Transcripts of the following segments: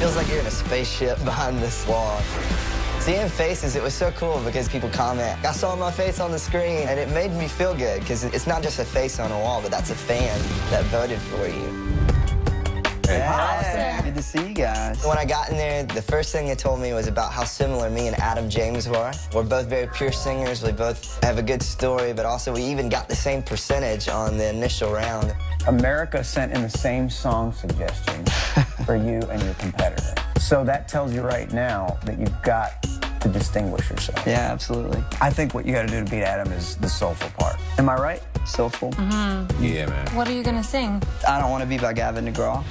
Feels like you're in a spaceship behind this wall. Seeing faces, it was so cool because people comment. I saw my face on the screen, and it made me feel good because it's not just a face on a wall, but that's a fan that voted for you. Hey. Awesome. Good to see you guys. When I got in there, the first thing they told me was about how similar me and Adam Jaymes were. We're both very pure singers. We both have a good story, but also we even got the same percentage on the initial round. America sent in the same song suggestion for you and your competitor. So that tells you right now that you've got to distinguish yourself. Yeah, absolutely. I think what you got to do to beat Adam is the soulful part. Am I right? Soulful? Mm-hmm. Yeah, man. What are you going to sing? I Don't Want to Be by Gavin DeGraw.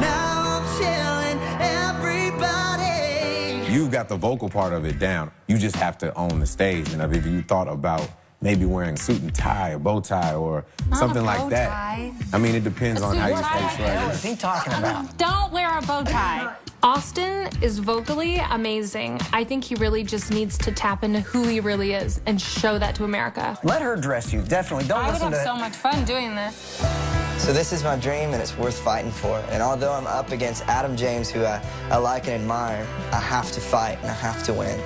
Now I'm chilling everybody. You've got the vocal part of it down. You just have to own the stage. And if you thought about maybe wearing a suit and tie or bow tie or something like that. I mean, it depends on how you face right. What is he talking about? Don't wear a bow tie. Austin is vocally amazing. I think he really just needs to tap into who he really is and show that to America. Let her dress you, definitely. Don't listen to it. I would have so much fun doing this. So this is my dream, and it's worth fighting for. And although I'm up against Adam Jaymes, who I like and admire, I have to fight and I have to win.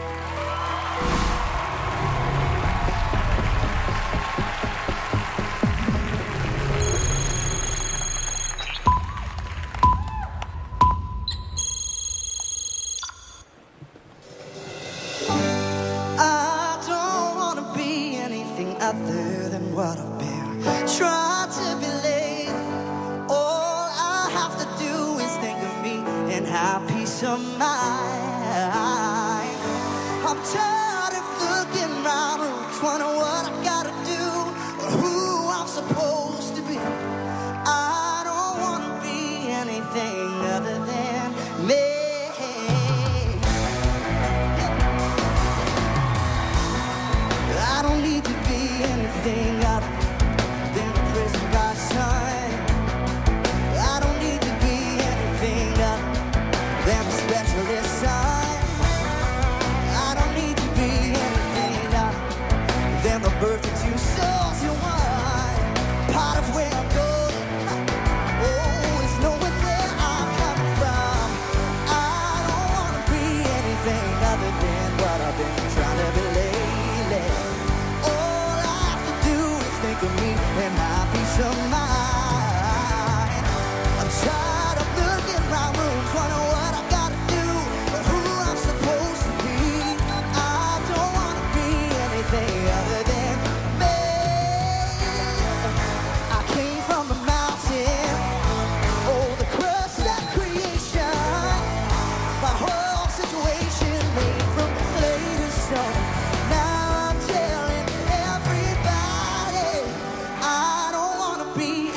Other than what I've been, try to believe. All I have to do is think of me and have peace of mind. I'm tired of looking around and wondering what I gotta do or who I'm supposed to be. I don't wanna be anything other than me. I don't need to be anything other than the prison I signed. I don't need to be anything other than the specialist sign. I don't need to be anything other than the birth of two souls in one. Part of where I'm going, oh, it's knowing where I'm coming from. I don't want to be anything other than what I've been trying to believe. Of me and my peace of mind. I'm tired of looking around rooms, wondering what I gotta do, but who I'm supposed to be. I don't wanna be anything other than me. I came from a mountain, oh, the crust of creation. My whole situation made from clay to stone. Other than what I've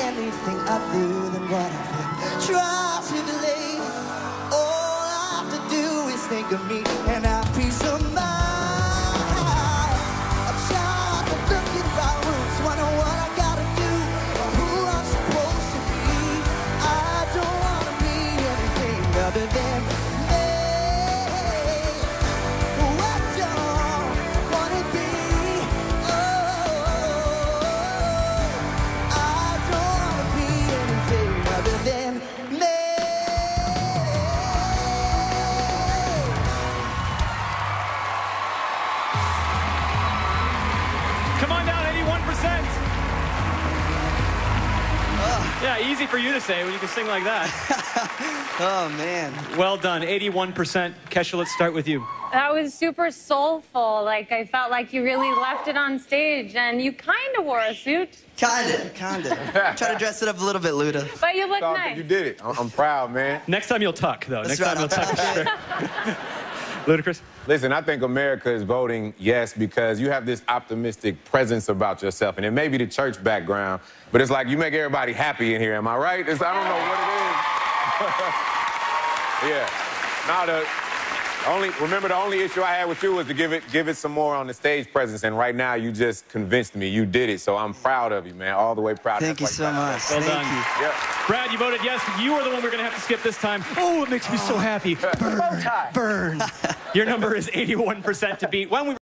tried to believe, all I have to do is think of me and our peace of mind. I'm tired of looking by rooms, wondering what I gotta do or who I'm supposed to be. I don't wanna be anything other than. Yeah, easy for you to say when you can sing like that. Oh, man. Well done, 81%. Kesha, let's start with you. That was super soulful. Like, I felt like you really left it on stage, and you kind of wore a suit. Kind of. Try to dress it up a little bit, Luda. But you look nice. You did it. I'm proud, man. Next time you'll tuck, though. Next time you'll tuck. Ludacris? Listen, I think America is voting yes because you have this optimistic presence about yourself, and it may be the church background, but it's like you make everybody happy in here, am I right? I don't know what it is. Yeah. Now, the only issue I had with you was to give it some more on the stage presence, and right now you just convinced me. You did it, so I'm proud of you, man. All the way proud. Thank you so much. Well done. Yep. Brad, you voted yes, but you are the one we're going to have to skip this time. Oh, it makes me so happy. Burn. Your number is 81% to beat.